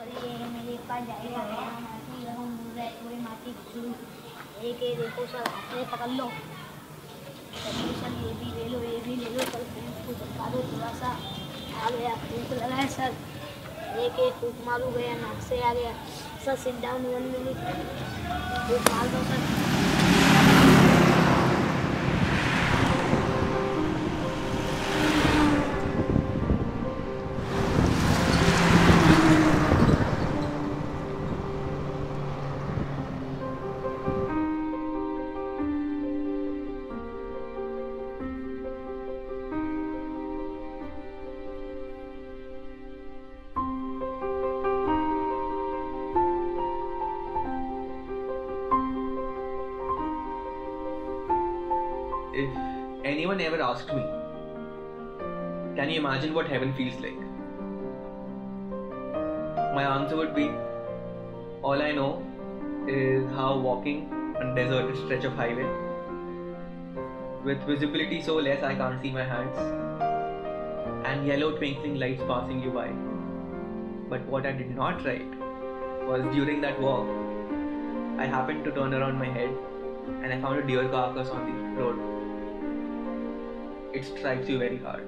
मेरे पास जाएगा देखो सर हाथ पकड़ लो सर ये भी ले लो सर इसको धक्का दो थोड़ा सा आ गया भूख लगा है सर एक फूक मारू गया नाक से आ गया सर सिट डाउन 1 मिनट फूक मार दो sir If anyone ever asked me, can you imagine what heaven feels like? My answer would be, all I know is how walking on a deserted stretch of highway, with visibility so less I can't see my hands, and yellow twinkling lights passing you by. But what I did not write was during that walk, I happened to turn around my head and I found a deer carcass on the road. It strikes you very hard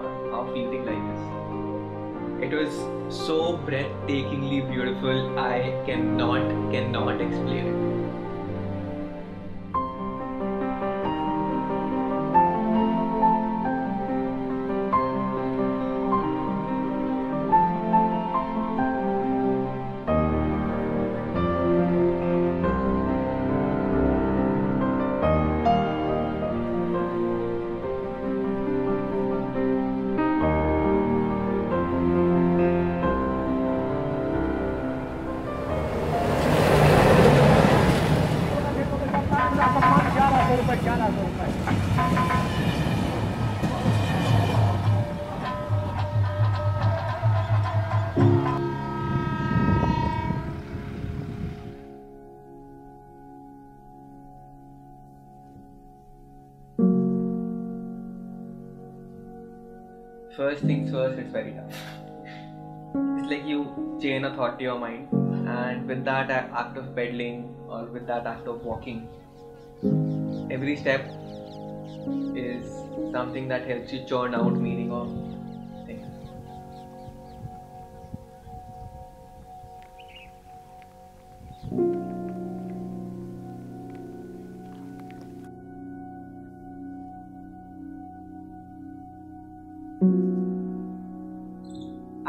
on how fleeting life is. It was so breathtakingly beautiful, I cannot explain it. First things first, it's very tough. It's like you chain a thought to your mind, and with that act of pedaling or with that act of walking, every step is something that helps you churn out meaning of things.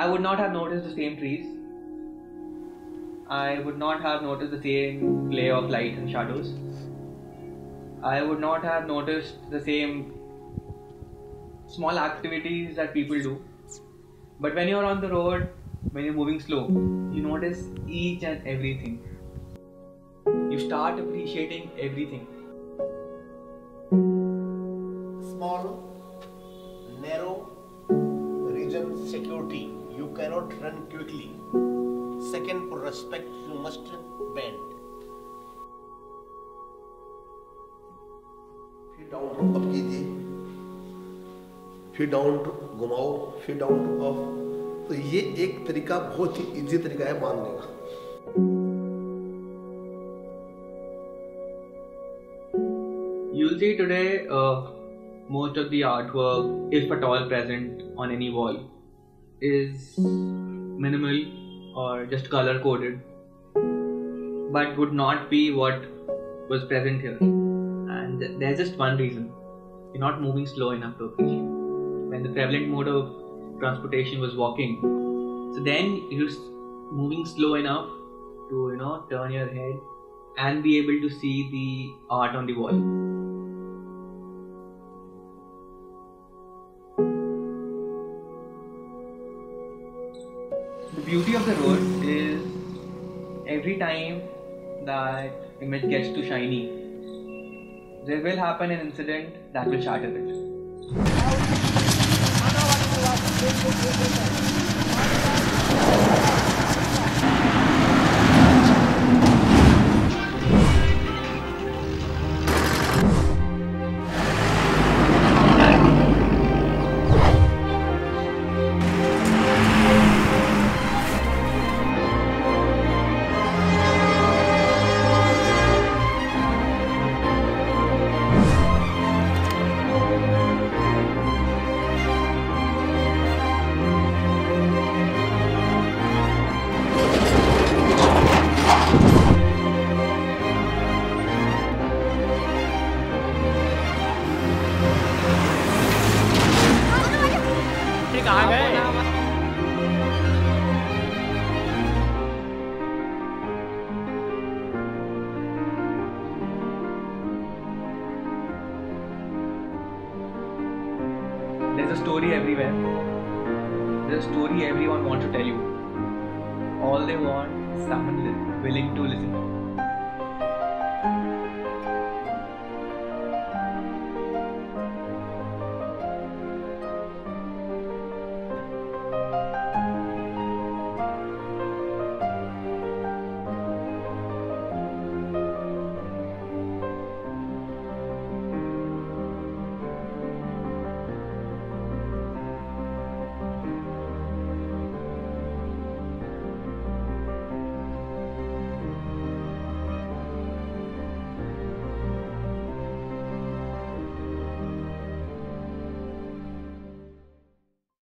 I would not have noticed the same trees. I would not have noticed the same play of light and shadows. I would not have noticed the same small activities that people do. But when you're on the road, when you're moving slow, you notice each and everything. You start appreciating everything. Small, narrow region security. You cannot run quickly. Second, for respect, you must bend. Down to up कीजिए, फिर down to घुमाओ, फिर down to up. तो ये एक तरीका, बहुत ही easy तरीका है बांधने का। You'll see today most of the artwork, if at all present on any wall, is minimal or just color coded, but would not be what was present here. And there's just one reason: you're not moving slow enough to appreciate. When the prevalent mode of transportation was walking, so then you're moving slow enough to turn your head and be able to see the art on the wall. The beauty of the road is every time that image gets too shiny, there will happen an incident that will shatter it. everywhere. There's a story everyone wants to tell you. All they want is someone willing to listen.